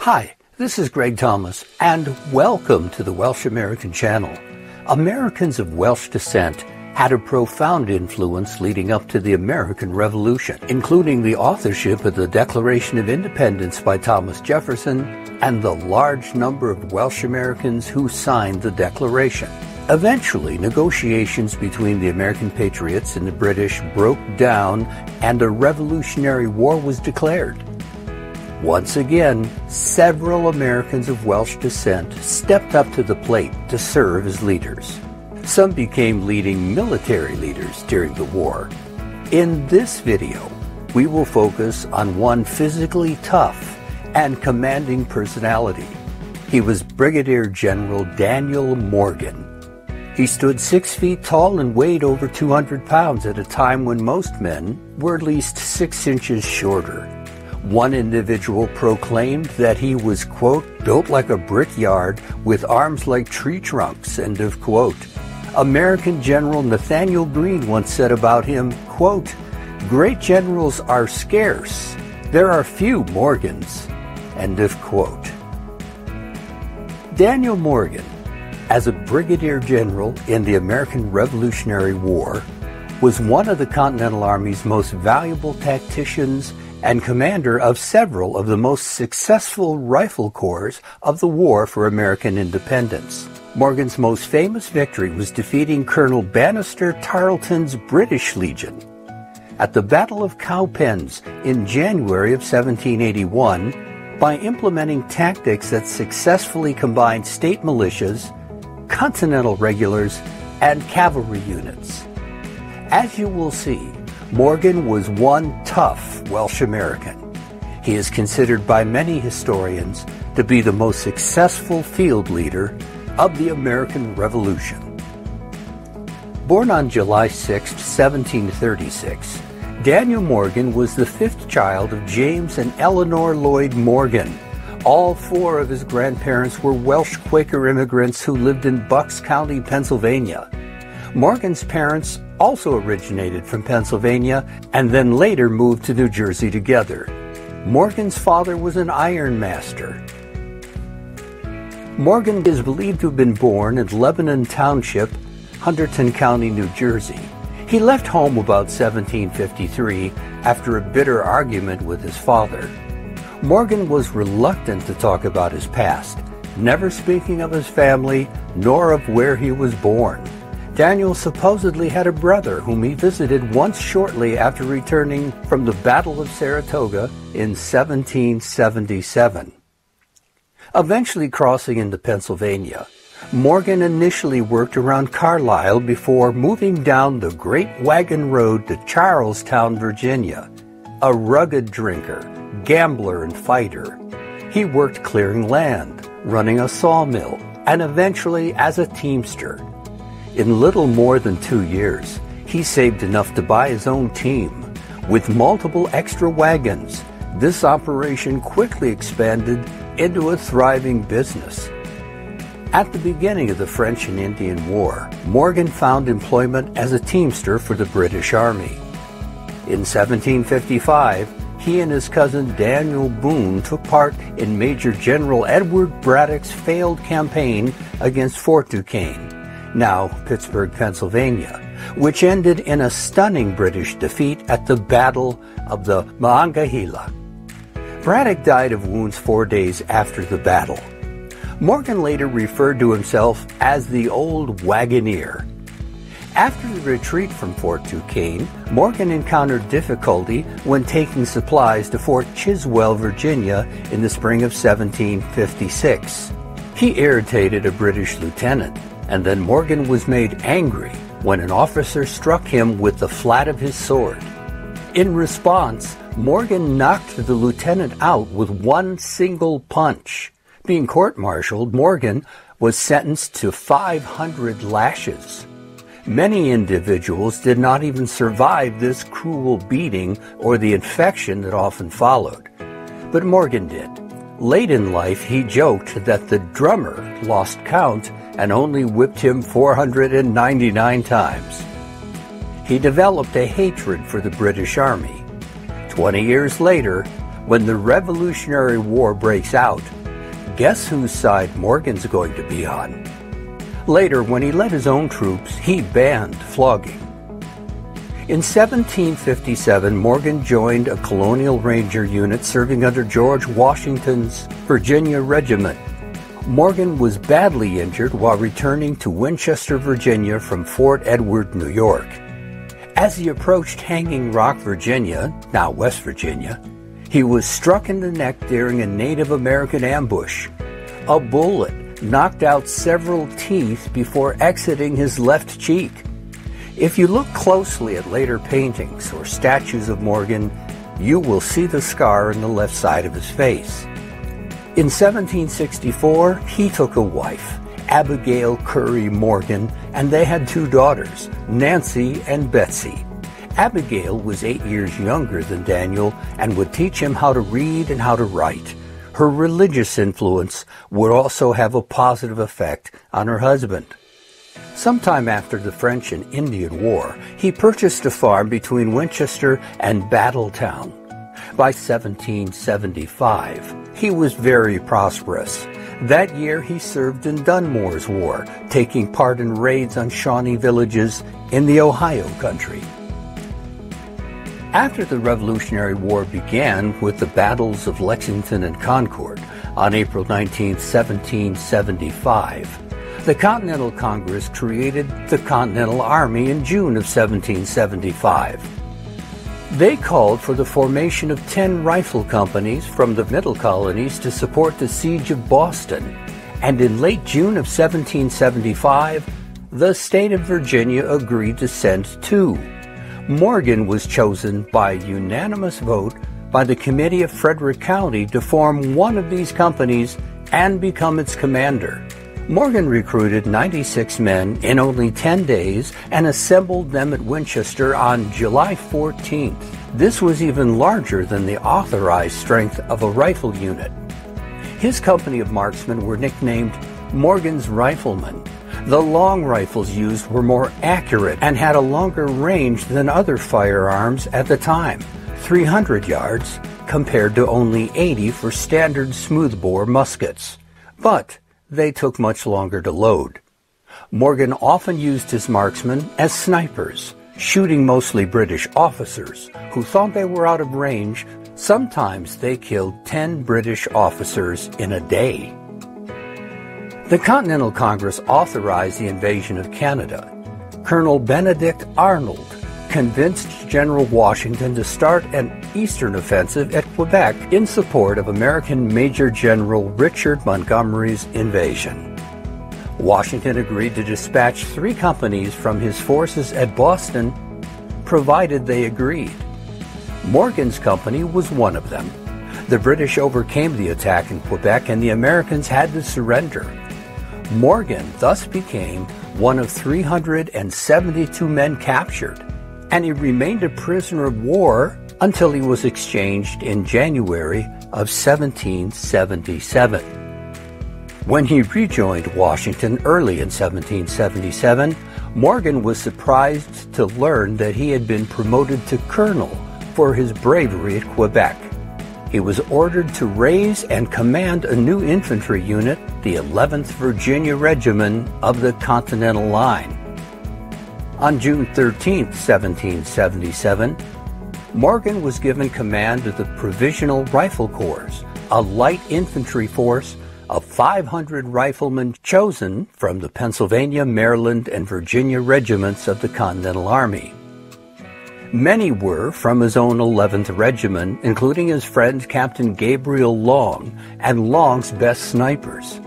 Hi, this is Greg Thomas, and welcome to the Welsh American Channel. Americans of Welsh descent had a profound influence leading up to the American Revolution, including the authorship of the Declaration of Independence by Thomas Jefferson and the large number of Welsh Americans who signed the Declaration. Eventually, negotiations between the American Patriots and the British broke down and a Revolutionary War was declared. Once again, several Americans of Welsh descent stepped up to the plate to serve as leaders. Some became leading military leaders during the war. In this video, we will focus on one physically tough and commanding personality. He was Brigadier General Daniel Morgan. He stood 6 feet tall and weighed over 200 pounds at a time when most men were at least 6 inches shorter. One individual proclaimed that he was, quote, built like a brickyard with arms like tree trunks, end of quote. American General Nathaniel Greene once said about him, quote, great generals are scarce. There are few Morgans, end of quote. Daniel Morgan, as a brigadier general in the American Revolutionary War, was one of the Continental Army's most valuable tacticians and commander of several of the most successful rifle corps of the War for American Independence. Morgan's most famous victory was defeating Colonel Bannister Tarleton's British Legion. At the Battle of Cowpens in January of 1781, by implementing tactics that successfully combined state militias, Continental regulars, and cavalry units. As you will see, Morgan was one tough Welsh American. He is considered by many historians to be the most successful field leader of the American Revolution. Born on July 6, 1736, Daniel Morgan was the fifth child of James and Eleanor Lloyd Morgan. All four of his grandparents were Welsh Quaker immigrants who lived in Bucks County, Pennsylvania. Morgan's parents also originated from Pennsylvania and then later moved to New Jersey together. Morgan's father was an ironmaster. Morgan is believed to have been born in Lebanon Township, Hunterdon County, New Jersey. He left home about 1753 after a bitter argument with his father. Morgan was reluctant to talk about his past, never speaking of his family nor of where he was born. Daniel supposedly had a brother whom he visited once shortly after returning from the Battle of Saratoga in 1777. Eventually crossing into Pennsylvania, Morgan initially worked around Carlisle before moving down the Great Wagon Road to Charlestown, Virginia. A rugged drinker, gambler and fighter. He worked clearing land, running a sawmill, and eventually as a teamster. In little more than 2 years, he saved enough to buy his own team. With multiple extra wagons, this operation quickly expanded into a thriving business. At the beginning of the French and Indian War, Morgan found employment as a teamster for the British Army. In 1755, he and his cousin Daniel Boone took part in Major General Edward Braddock's failed campaign against Fort Duquesne, now Pittsburgh, Pennsylvania, which ended in a stunning British defeat at the Battle of the Monongahela. Braddock died of wounds 4 days after the battle. Morgan later referred to himself as the Old Wagoneer. After the retreat from Fort Duquesne, Morgan encountered difficulty when taking supplies to Fort Chiswell, Virginia in the spring of 1756. He irritated a British lieutenant, and then Morgan was made angry when an officer struck him with the flat of his sword. In response, Morgan knocked the lieutenant out with one single punch. Being court-martialed, Morgan was sentenced to 500 lashes. Many individuals did not even survive this cruel beating or the infection that often followed. But Morgan did. Late in life, he joked that the drummer lost count and only whipped him 499 times. He developed a hatred for the British Army. 20 years later, When the Revolutionary War breaks out, guess whose side Morgan's going to be on? Later, when he led his own troops, he banned flogging. In 1757, Morgan joined a Colonial Ranger unit serving under George Washington's Virginia Regiment. Morgan was badly injured while returning to Winchester, Virginia from Fort Edward, New York. As he approached Hanging Rock, Virginia, now West Virginia, he was struck in the neck during a Native American ambush. A bullet knocked out several teeth before exiting his left cheek. If you look closely at later paintings or statues of Morgan, you will see the scar on the left side of his face. In 1764, he took a wife, Abigail Curry Morgan, and they had two daughters, Nancy and Betsy. Abigail was 8 years younger than Daniel and would teach him how to read and how to write. Her religious influence would also have a positive effect on her husband. Sometime after the French and Indian War, he purchased a farm between Winchester and Battletown. By 1775, he was very prosperous. That year, he served in Dunmore's War, taking part in raids on Shawnee villages in the Ohio country. After the Revolutionary War began with the battles of Lexington and Concord on April 19, 1775, the Continental Congress created the Continental Army in June of 1775. They called for the formation of 10 rifle companies from the middle colonies to support the siege of Boston, and in late June of 1775, the state of Virginia agreed to send 2. Morgan was chosen by unanimous vote by the committee of Frederick County to form one of these companies and become its commander. Morgan recruited 96 men in only 10 days and assembled them at Winchester on July 14th. This was even larger than the authorized strength of a rifle unit. His company of marksmen were nicknamed Morgan's Riflemen. The long rifles used were more accurate and had a longer range than other firearms at the time, 300 yards compared to only 80 for standard smoothbore muskets. But they took much longer to load. Morgan often used his marksmen as snipers, shooting mostly British officers who thought they were out of range. Sometimes they killed 10 British officers in a day. The Continental Congress authorized the invasion of Canada. Colonel Benedict Arnold convinced General Washington to start an eastern offensive at Quebec in support of American Major General Richard Montgomery's invasion. Washington agreed to dispatch 3 companies from his forces at Boston, provided they agreed. Morgan's company was one of them. The British overcame the attack in Quebec and the Americans had to surrender. Morgan thus became one of 372 men captured, and he remained a prisoner of war until he was exchanged in January of 1777. When he rejoined Washington early in 1777, Morgan was surprised to learn that he had been promoted to colonel for his bravery at Quebec. He was ordered to raise and command a new infantry unit, the 11th Virginia Regiment of the Continental Line. On June 13, 1777, Morgan was given command of the Provisional Rifle Corps, a light infantry force of 500 riflemen chosen from the Pennsylvania, Maryland, and Virginia regiments of the Continental Army. Many were from his own 11th Regiment, including his friend Captain Gabriel Long and Long's best snipers.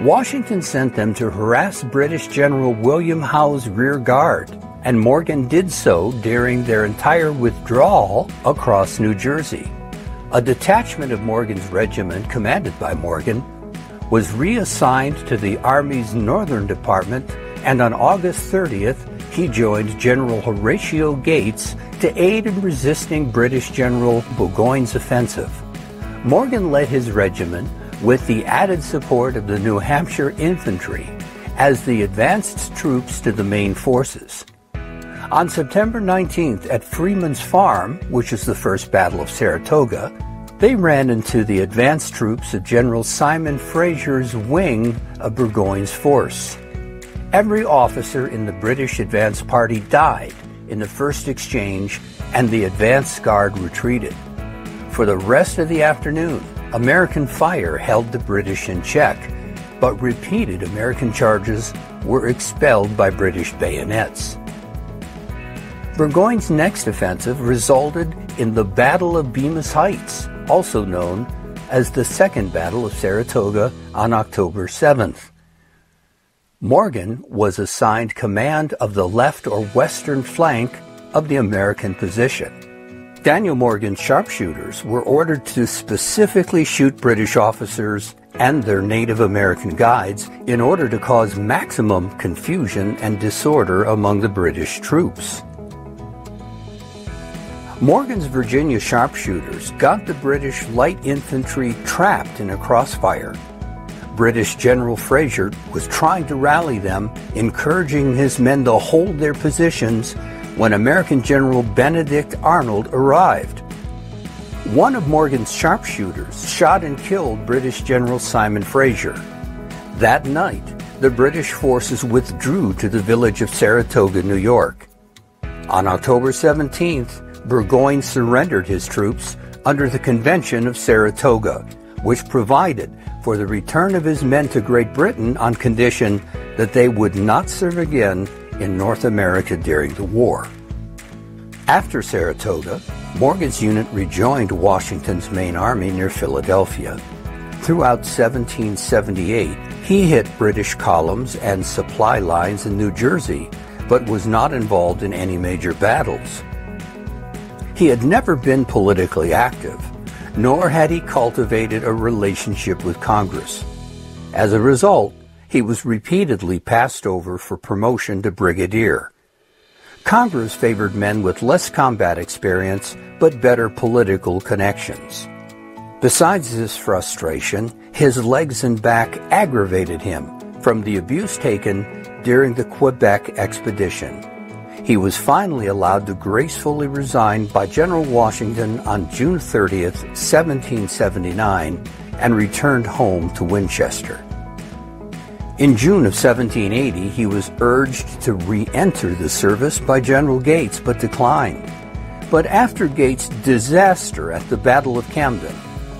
Washington sent them to harass British General William Howe's rear guard, and Morgan did so during their entire withdrawal across New Jersey. A detachment of Morgan's regiment, commanded by Morgan, was reassigned to the Army's Northern Department, and on August 30th, he joined General Horatio Gates to aid in resisting British General Burgoyne's offensive. Morgan led his regiment with the added support of the New Hampshire infantry as the advanced troops to the main forces. On September 19th at Freeman's Farm, which is the first Battle of Saratoga, They ran into the advance troops of General Simon Fraser's wing of Burgoyne's force. Every officer in the British advance party died in the first exchange, and the advance guard retreated. For the rest of the afternoon, American fire held the British in check, but repeated American charges were expelled by British bayonets. Burgoyne's next offensive resulted in the Battle of Bemis Heights, also known as the Second Battle of Saratoga, on October 7th. Morgan was assigned command of the left or western flank of the American position. Daniel Morgan's sharpshooters were ordered to specifically shoot British officers and their Native American guides in order to cause maximum confusion and disorder among the British troops. Morgan's Virginia sharpshooters got the British light infantry trapped in a crossfire. British General Fraser was trying to rally them, encouraging his men to hold their positions when American General Benedict Arnold arrived. One of Morgan's sharpshooters shot and killed British General Simon Fraser. That night, the British forces withdrew to the village of Saratoga, New York. On October 17th, Burgoyne surrendered his troops under the Convention of Saratoga, which provided for the return of his men to Great Britain on condition that they would not serve again in North America during the war. After Saratoga, Morgan's unit rejoined Washington's main army near Philadelphia. Throughout 1778, he hit British columns and supply lines in New Jersey, but was not involved in any major battles. He had never been politically active, nor had he cultivated a relationship with Congress. As a result, he was repeatedly passed over for promotion to brigadier. Congress favored men with less combat experience, but better political connections. Besides this frustration, his legs and back aggravated him from the abuse taken during the Quebec expedition. He was finally allowed to gracefully resign by General Washington on June 30th, 1779, and returned home to Winchester. In June of 1780, he was urged to re-enter the service by General Gates, but declined. But after Gates' disaster at the Battle of Camden,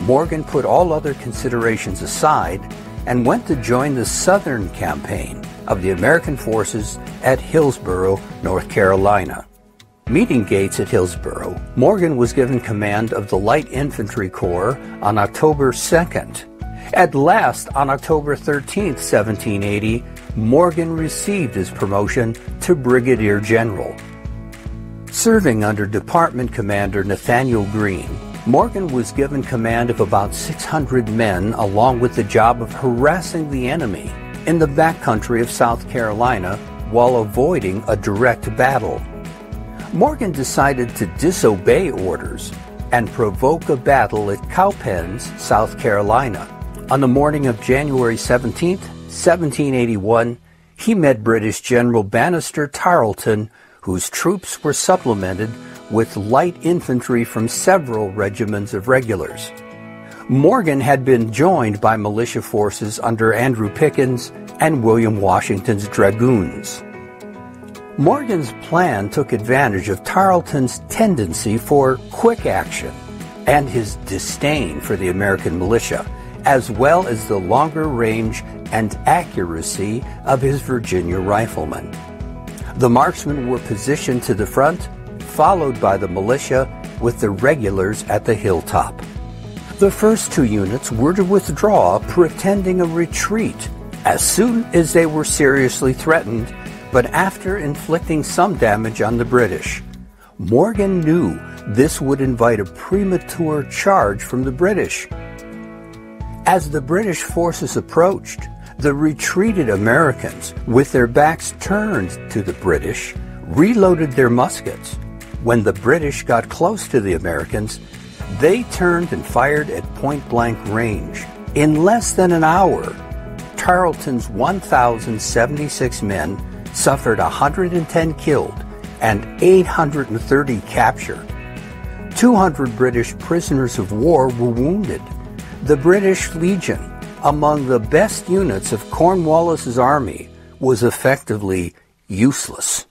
Morgan put all other considerations aside and went to join the Southern Campaign of the American forces at Hillsborough, North Carolina. Meeting Gates at Hillsborough, Morgan was given command of the Light Infantry Corps on October 2nd. At last, on October 13th, 1780, Morgan received his promotion to Brigadier General. Serving under Department Commander Nathaniel Greene, Morgan was given command of about 600 men, along with the job of harassing the enemy in the backcountry of South Carolina while avoiding a direct battle. Morgan decided to disobey orders and provoke a battle at Cowpens, South Carolina. On the morning of January 17, 1781, he met British General Bannister Tarleton, whose troops were supplemented with light infantry from several regiments of regulars. Morgan had been joined by militia forces under Andrew Pickens and William Washington's dragoons. Morgan's plan took advantage of Tarleton's tendency for quick action and his disdain for the American militia, as well as the longer range and accuracy of his Virginia riflemen. The marksmen were positioned to the front, followed by the militia with the regulars at the hilltop. The first two units were to withdraw, pretending a retreat, as soon as they were seriously threatened, but after inflicting some damage on the British. Morgan knew this would invite a premature charge from the British. As the British forces approached, the retreated Americans, with their backs turned to the British, reloaded their muskets. When the British got close to the Americans, they turned and fired at point-blank range. In less than an hour, Tarleton's 1,076 men suffered 110 killed and 830 captured. 200 British prisoners of war were wounded. The British Legion, among the best units of Cornwallis's army, was effectively useless.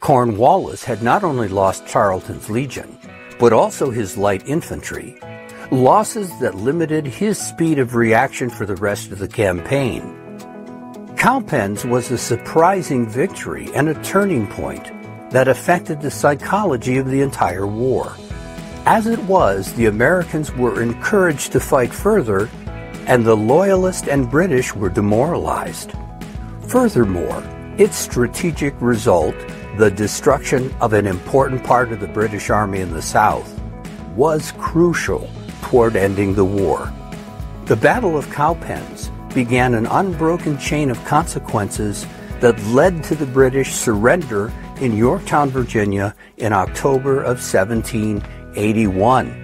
Cornwallis had not only lost Tarleton's Legion, but also his light infantry, losses that limited his speed of reaction for the rest of the campaign. Cowpens was a surprising victory and a turning point that affected the psychology of the entire war. As it was, the Americans were encouraged to fight further, and the Loyalists and British were demoralized. Furthermore, its strategic result, the destruction of an important part of the British Army in the South, was crucial toward ending the war. The Battle of Cowpens began an unbroken chain of consequences that led to the British surrender in Yorktown, Virginia, in October of 1781.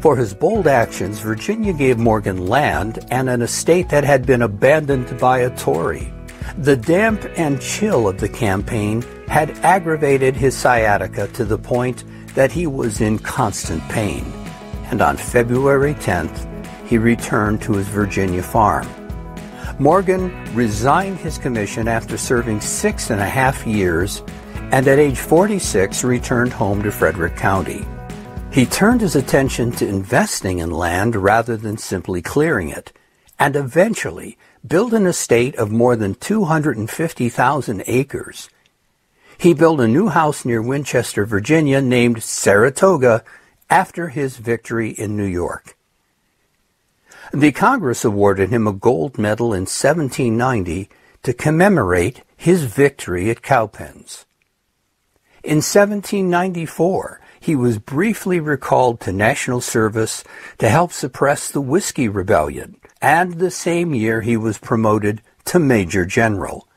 For his bold actions, Virginia gave Morgan land and an estate that had been abandoned by a Tory. The damp and chill of the campaign had aggravated his sciatica to the point that he was in constant pain, and on February 10th, he returned to his Virginia farm. Morgan resigned his commission after serving 6.5 years, and at age 46 returned home to Frederick County. He turned his attention to investing in land rather than simply clearing it, and eventually built an estate of more than 250,000 acres. He built a new house near Winchester, Virginia, named Saratoga, after his victory in New York. The Congress awarded him a gold medal in 1790 to commemorate his victory at Cowpens. In 1794, he was briefly recalled to national service to help suppress the Whiskey Rebellion, and the same year he was promoted to Major General.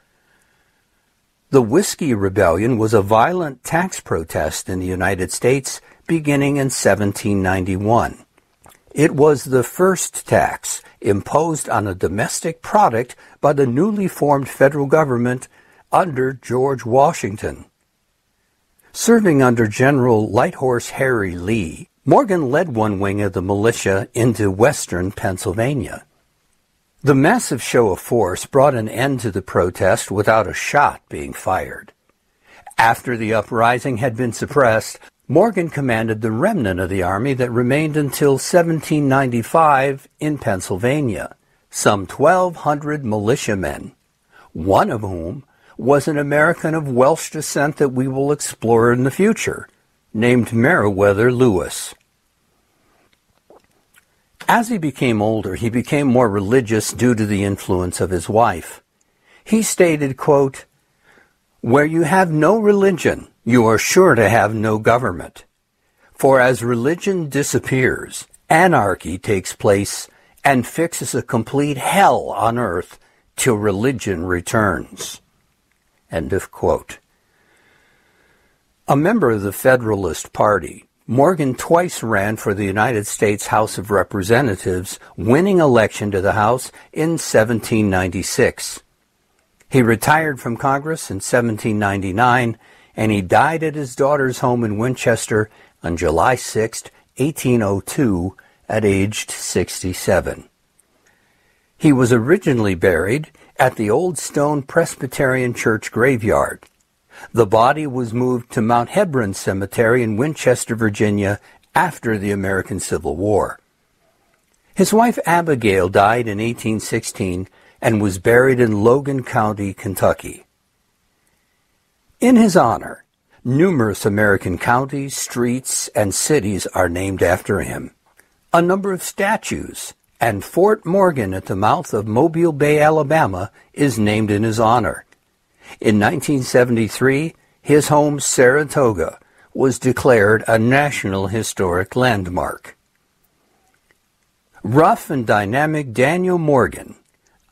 The Whiskey Rebellion was a violent tax protest in the United States beginning in 1791. It was the first tax imposed on a domestic product by the newly formed federal government under George Washington. Serving under General Light Horse Harry Lee, Morgan led one wing of the militia into western Pennsylvania. The massive show of force brought an end to the protest without a shot being fired. After the uprising had been suppressed, Morgan commanded the remnant of the army that remained until 1795 in Pennsylvania, some 1,200 militiamen, one of whom was an American of Welsh descent that we will explore in the future, named Meriwether Lewis. As he became older, he became more religious due to the influence of his wife. He stated, quote, "Where you have no religion, you are sure to have no government. For as religion disappears, anarchy takes place and fixes a complete hell on earth till religion returns." End of quote. A member of the Federalist Party, Morgan twice ran for the United States House of Representatives, winning election to the House in 1796. He retired from Congress in 1799, and he died at his daughter's home in Winchester on July 6, 1802, at age 67. He was originally buried at the Old Stone Presbyterian Church graveyard. The body was moved to Mount Hebron Cemetery in Winchester, Virginia, after the American Civil War. His wife Abigail died in 1816 and was buried in Logan County, Kentucky. In his honor, numerous American counties, streets, and cities are named after him. A number of statues and Fort Morgan at the mouth of Mobile Bay, Alabama, is named in his honor. In 1973, his home, Saratoga, was declared a National Historic Landmark. Rough and dynamic Daniel Morgan,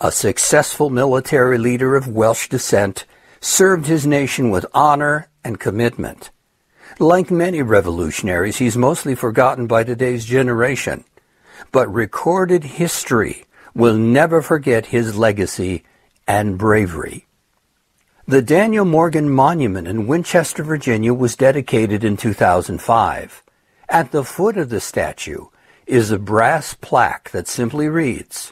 a successful military leader of Welsh descent, served his nation with honor and commitment. Like many revolutionaries, he's mostly forgotten by today's generation, but recorded history will never forget his legacy and bravery. The Daniel Morgan Monument in Winchester, Virginia was dedicated in 2005. At the foot of the statue is a brass plaque that simply reads,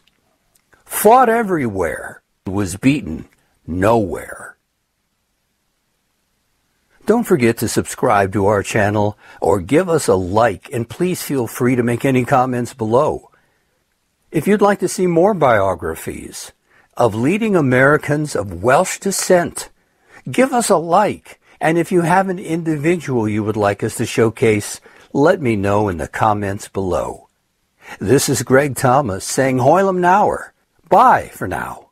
"Fought everywhere, was beaten nowhere." Don't forget to subscribe to our channel or give us a like, and please feel free to make any comments below. If you'd like to see more biographies of leading Americans of Welsh descent, give us a like, and if you have an individual you would like us to showcase, let me know in the comments below. This is Greg Thomas saying Hoylum Nower. Bye for now.